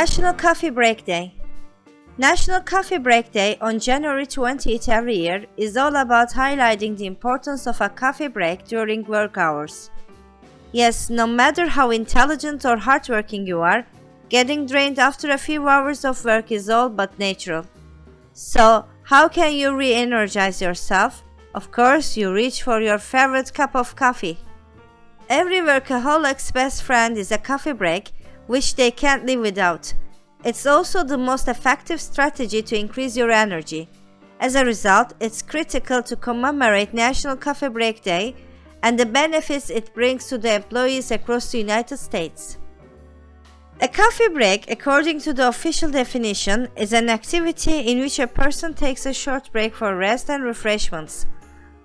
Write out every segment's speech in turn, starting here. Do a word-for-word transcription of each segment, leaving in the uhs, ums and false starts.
National Coffee Break Day. National Coffee Break Day on January twentieth every year is all about highlighting the importance of a coffee break during work hours. Yes, no matter how intelligent or hardworking you are, getting drained after a few hours of work is all but natural. So, how can you re-energize yourself? Of course, you reach for your favorite cup of coffee. Every workaholic's best friend is a coffee break, which they can't live without. It's also the most effective strategy to increase your energy. As a result, it's critical to commemorate National Coffee Break Day and the benefits it brings to the employees across the United States. A coffee break, according to the official definition, is an activity in which a person takes a short break for rest and refreshments.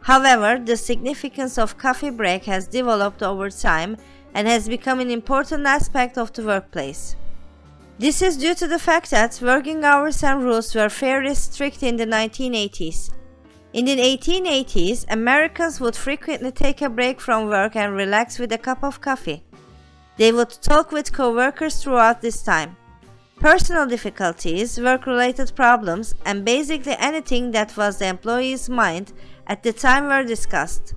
However, the significance of coffee break has developed over time and has become an important aspect of the workplace. This is due to the fact that working hours and rules were fairly strict in the nineteen eighties. In the eighteen eighties, Americans would frequently take a break from work and relax with a cup of coffee. They would talk with coworkers throughout this time. Personal difficulties, work-related problems, and basically anything that was the employee's mind at the time were discussed.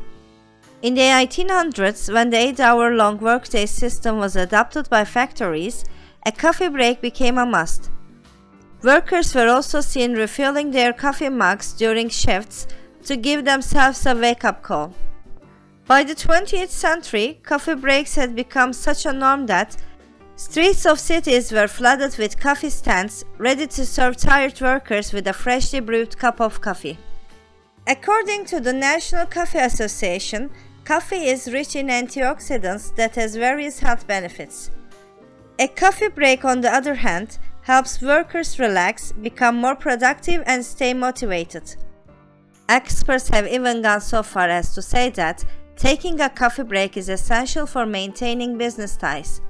In the eighteen hundreds, when the eight-hour-long workday system was adopted by factories, a coffee break became a must. Workers were also seen refilling their coffee mugs during shifts to give themselves a wake-up call. By the twentieth century, coffee breaks had become such a norm that streets of cities were flooded with coffee stands ready to serve tired workers with a freshly brewed cup of coffee. According to the National Coffee Association, coffee is rich in antioxidants that has various health benefits. A coffee break, on the other hand, helps workers relax, become more productive, and stay motivated. Experts have even gone so far as to say that taking a coffee break is essential for maintaining business ties.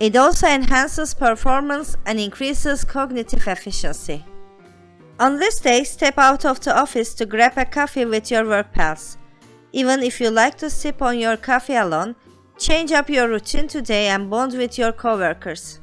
It also enhances performance and increases cognitive efficiency. On this day, step out of the office to grab a coffee with your work pals. Even if you like to sip on your coffee alone, change up your routine today and bond with your coworkers.